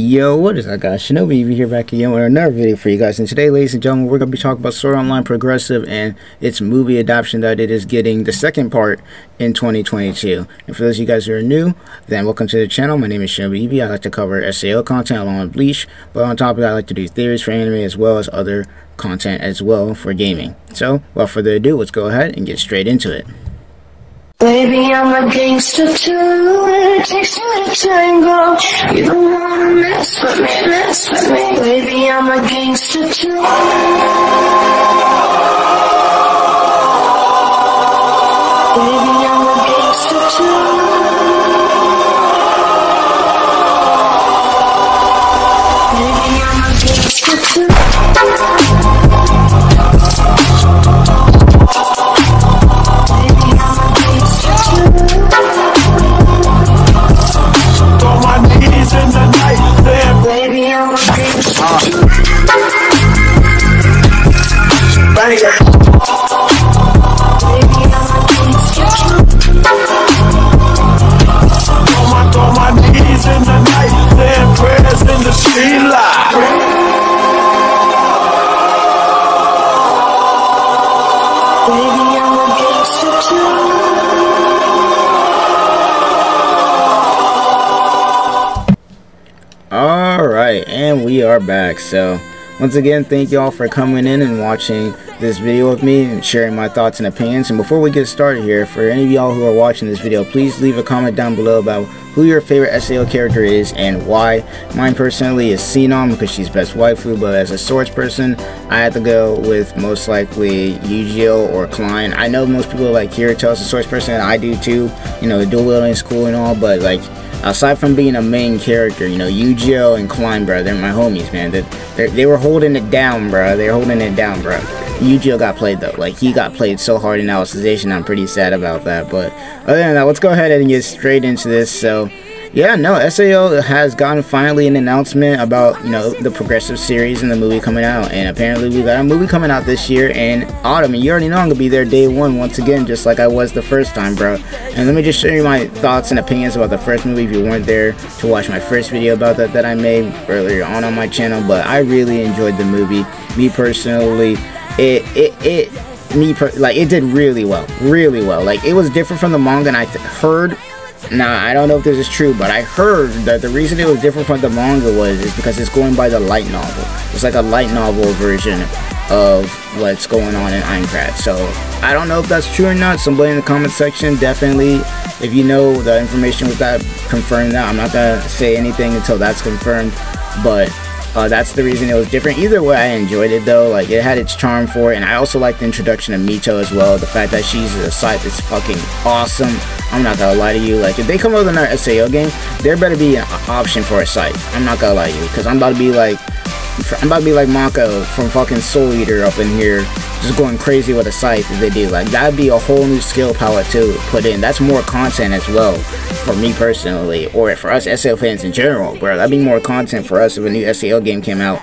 Yo, what is up, guys? Shinobi Eevee here, back again with another video for you guys. And today, ladies and gentlemen, we're going to be talking about Sword Art Online Progressive and its movie adoption that it is getting the second part in 2022. And for those of you guys who are new, then welcome to the channel. My name is Shinobi Eevee. I like to cover SAO content along with Bleach, but on top of that, I like to do theories for anime as well as other content as well for gaming. So, without further ado, let's go ahead and get straight into it. Baby, I'm a gangster too, and it takes two to tango. You don't wanna mess with me, baby, I'm a gangster too. Alright, and we are back. So once again, thank y'all for coming in and watching this video with me and sharing my thoughts and opinions. And before we get started here, for any of y'all who are watching this video, please leave a comment down below about who your favorite SAO character is and why. Mine personally is Sinon because she's best waifu, but as a swords person, I had to go with most likely Eugeo or Klein. I know most people like Kirito as a swords person, and I do too. You know, the dual wielding is cool and all, but like, aside from being a main character, you know, Eugeo and Klein, bro, they're my homies, man. They were holding it down, bro. They're holding it down, bro. Eugeo got played, though. Like, he got played so hard in Alicization, I'm pretty sad about that. But other than that, let's go ahead and get straight into this. So, yeah, no, SAO has gotten finally an announcement about, you know, the Progressive series and the movie coming out. And apparently we got a movie coming out this year in autumn. And you already know I'm going to be there day one once again, just like I was the first time, bro. And let me just show you my thoughts and opinions about the first movie if you weren't there to watch my first video about that I made earlier on my channel. But I really enjoyed the movie. Me personally, it did really well. Like, it was different from the manga, and I heard, I don't know if this is true, but I heard that the reason it was different from the manga is because it's going by the light novel. It's like a light novel version of what's going on in Aincrad. So I don't know if that's true or not. Somebody in the comment section, definitely, if you know the information with that, confirm that. I'm not gonna say anything until that's confirmed, but that's the reason it was different. Either way, I enjoyed it, though. Like, it had its charm for it, and I also liked the introduction of Mito as well. The fact that she's a scythe is fucking awesome. I'm not gonna lie to you. Like, if they come up with another SAO game, there better be an option for a scythe. I'm not gonna lie to you, because I'm about to be like Mako from fucking Soul Eater up in here, just going crazy with a scythe if they do. Like, that'd be a whole new skill palette to put in. That's more content as well for me personally, or for us SAO fans in general, bro. That'd be more content for us if a new SAO game came out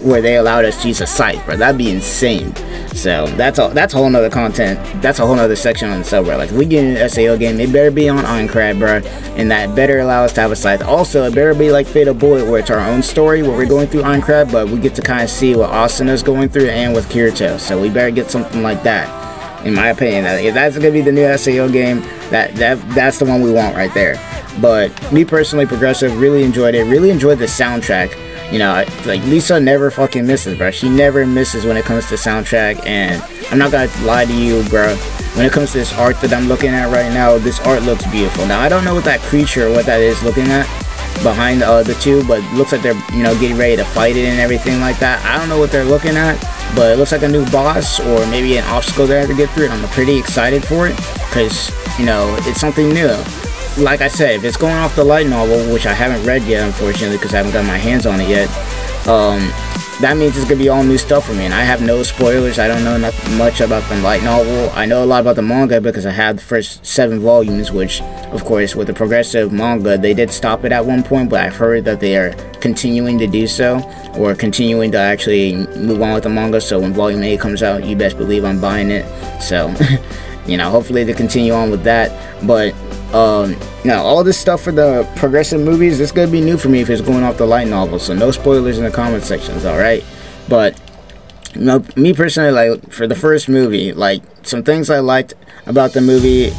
where they allowed us to use a scythe, bro. That'd be insane. So that's a whole nother content. That's a whole nother section on the sub, bro. Like, if we get an SAO game, it better be on Aincrad, bro, and that better allow us to have a scythe. Also, it better be like Fatal Bullet, where it's our own story, where we're going through Aincrad, but we get to kind of see what Asuna's going through and with Kirito. So we better get something like that. In my opinion, if that's gonna be the new SAO game, that's the one we want right there. But me personally, Progressive, really enjoyed it. Really enjoyed the soundtrack. You know, like, Lisa never fucking misses, bro. She never misses when it comes to soundtrack. And I'm not gonna lie to you, bro. When it comes to this art that I'm looking at right now, this art looks beautiful. Now, I don't know what that creature, what that is looking at behind the other two, but it looks like they're, you know, getting ready to fight it and everything like that. I don't know what they're looking at, but it looks like a new boss or maybe an obstacle they have to get through, and I'm pretty excited for it because, you know, it's something new. Like I said, if it's going off the light novel, which I haven't read yet, unfortunately, because I haven't got my hands on it yet, that means it's going to be all new stuff for me, and I have no spoilers. I don't know much about the light novel. I know a lot about the manga because I have the first 7 volumes, which, of course, with the Progressive manga, they did stop it at one point, but I've heard that they are continuing to do so, or continuing to actually move on with the manga, so when Volume 8 comes out, you best believe I'm buying it. So, you know, hopefully they continue on with that, but Now, all this stuff for the progressive movies, it's going to be new for me if it's going off the light novel, so no spoilers in the comment sections, alright? But, you know, me personally, like, for the first movie, like, some things I liked about the movie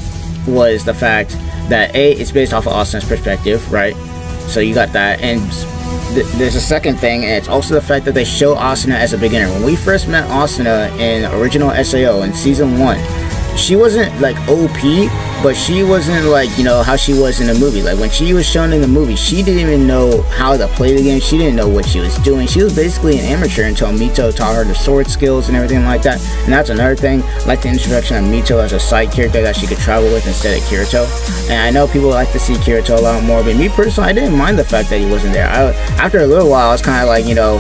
was the fact that, A, it's based off of Austin's perspective, right? So you got that, and there's a second thing, and it's also the fact that they show Asuna as a beginner. When we first met Asuna in original SAO in season 1, she wasn't like OP, but she wasn't like, you know, how she was in the movie. Like when she was shown in the movie, she didn't even know how to play the game. She didn't know what she was doing. She was basically an amateur until Mito taught her the sword skills and everything like that. And that's another thing, like the introduction of Mito as a side character that she could travel with instead of Kirito. And I know people like to see Kirito a lot more, but me personally, I didn't mind the fact that he wasn't there. After a little while, I was kind of like, you know,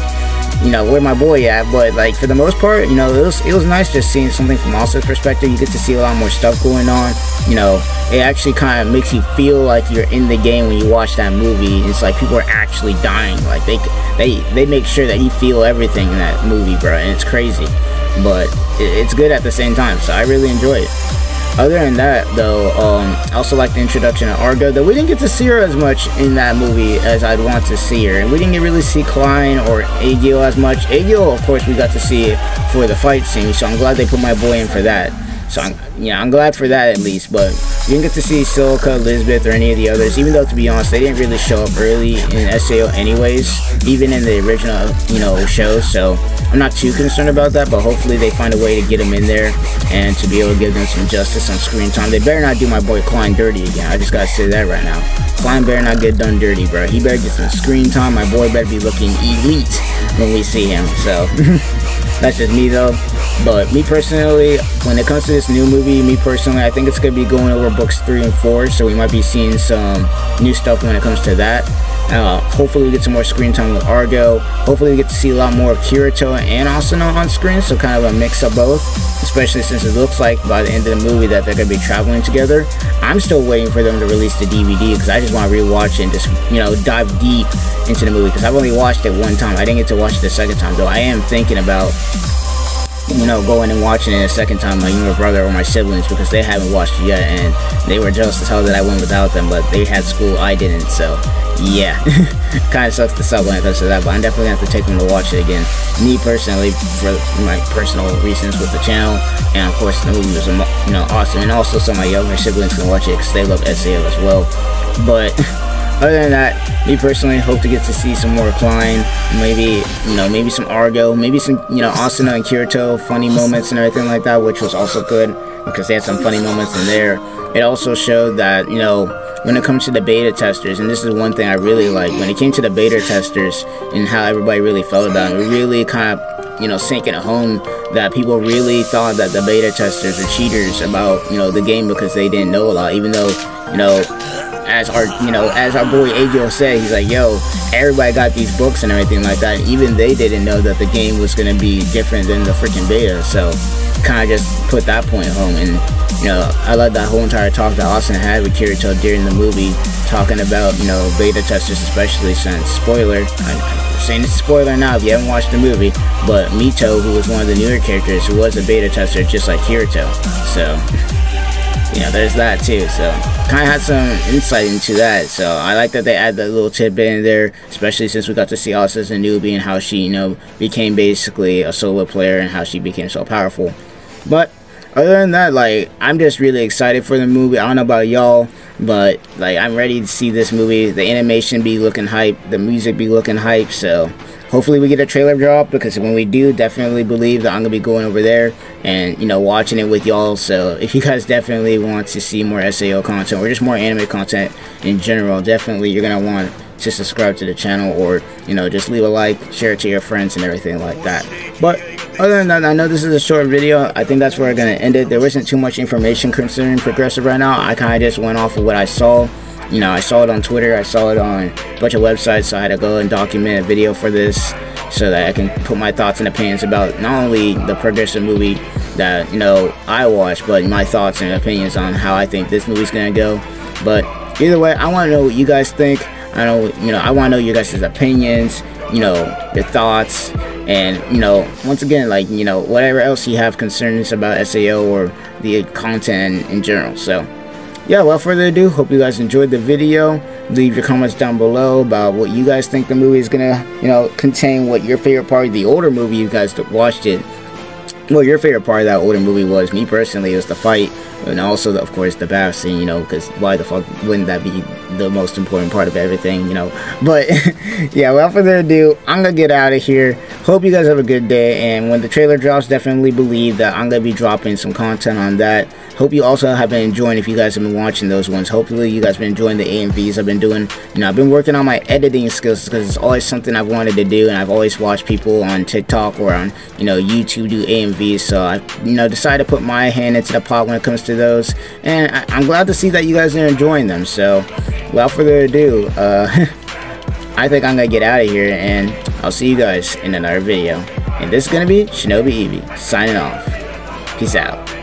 where my boy at, but like for the most part, you know, it was nice just seeing something from Austin's perspective. You get to see a lot more stuff going on. You know, it actually kind of makes you feel like you're in the game when you watch that movie. It's like people are actually dying. Like they make sure that you feel everything in that movie, bro, and it's crazy, but it's good at the same time. So I really enjoy it. Other than that, though, I also like the introduction of Argo, though we didn't get to see her as much in that movie as I'd want to see her. And we didn't really see Klein or Agil as much. Agil, of course, we got to see for the fight scene, so I'm glad they put my boy in for that. So, I'm glad for that at least, but you didn't get to see Silica, Lisbeth, or any of the others, even though, to be honest, they didn't really show up early in SAO anyways, even in the original, show, so I'm not too concerned about that, but hopefully they find a way to get them in there and to be able to give them some justice on screen time. They better not do my boy Klein dirty again. I just gotta say that right now. Klein better not get done dirty, bro. He better get some screen time. My boy better be looking elite when we see him, so that's just me though. But me personally, when it comes to this new movie, I think it's gonna be going over books 3 and 4, so we might be seeing some new stuff when it comes to that. Hopefully we get some more screen time with Argo. Hopefully we get to see a lot more of Kirito and Asuna on screen, so kind of a mix of both, especially since it looks like by the end of the movie that they're going to be traveling together. I'm still waiting for them to release the DVD because I just want to rewatch it and just, dive deep into the movie because I've only watched it one time. I didn't get to watch it the second time, though I am thinking about, going and watching it a second time, my younger brother or my siblings, because they haven't watched it yet, and they were jealous as hell that I went without them, but they had school, I didn't, so yeah. Kind of sucks to suck when it comes to that, but I'm definitely going to have to take them to watch it again. Me personally, for my personal reasons with the channel, and of course the movie was, awesome, and also some of my younger siblings can watch it because they love SAO as well, but other than that, me personally hope to get to see some more Klein, maybe some Argo, maybe some, Asuna and Kirito funny moments and everything like that, which was also good because they had some funny moments in there. It also showed that, when it comes to the beta testers, and this is one thing I really like, when it came to the beta testers and how everybody really felt about it, we really kind of sinking at home that people really thought that the beta testers were cheaters about, the game because they didn't know a lot, even though, as our boy Agil said, he's like, yo, everybody got these books and everything like that. Even they didn't know that the game was going to be different than the freaking beta. So kind of just put that point home. And, I love that whole entire talk that Austin had with Kirito during the movie, talking about, beta testers, especially since, spoiler, I'm saying it's a spoiler now if you haven't watched the movie, but Mito, who was one of the newer characters, who was a beta tester just like Kirito. So there's that too, so kind of had some insight into that, so I like that they add that little tidbit in there, especially since we got to see Asa as a newbie and how she, became basically a solo player and how she became so powerful. But other than that, like, I'm just really excited for the movie. I don't know about y'all, but, like, I'm ready to see this movie. The animation be looking hype, the music be looking hype, so hopefully we get a trailer drop, because when we do, definitely believe that I'm going to be going over there and, watching it with y'all. So if you guys definitely want to see more SAO content or just more anime content in general, definitely you're going to want to subscribe to the channel or, just leave a like, share it to your friends and everything like that. But other than that, I know this is a short video. I think that's where I'm going to end it. There wasn't too much information concerning Progressive right now. I kind of just went off of what I saw. I saw it on Twitter, I saw it on a bunch of websites, so I had to go and document a video for this so that I can put my thoughts and opinions about not only the Progressive movie that, I watched, but my thoughts and opinions on how I think this movie's gonna go. But either way, I want to know what you guys think. I want to know your guys' opinions, your thoughts, and, once again, like, whatever else you have concerns about SAO or the content in general, so yeah, without further ado, hope you guys enjoyed the video. Leave your comments down below about what you guys think the movie is gonna, you know, contain, what your favorite part of the older movie, you guys that watched it, well, your favorite part of that older movie was. Me personally, it was the fight, and also, of course, the bath scene, you know, because why the fuck wouldn't that be the most important part of everything, you know? But, yeah, without further ado, I'm gonna get out of here. Hope you guys have a good day, and when the trailer drops, definitely believe that I'm gonna be dropping some content on that. Hope you also have been enjoying, if you guys have been watching those ones. Hopefully, you guys have been enjoying the AMVs I've been doing. You know, I've been working on my editing skills, because it's always something I've wanted to do, and I've always watched people on TikTok or on, you know, YouTube do AMVs. So I, you know, decided to put my hand into the pot when it comes to those, and I'm glad to see that you guys are enjoying them. So without further ado, I think I'm gonna get out of here, and I'll see you guys in another video. And this is gonna be Shinobi Eevee signing off. Peace out.